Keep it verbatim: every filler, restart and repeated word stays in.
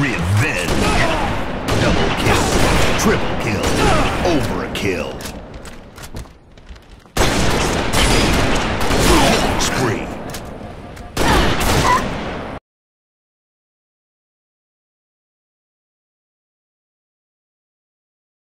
Revenge. Double kill. Triple kill. Overkill.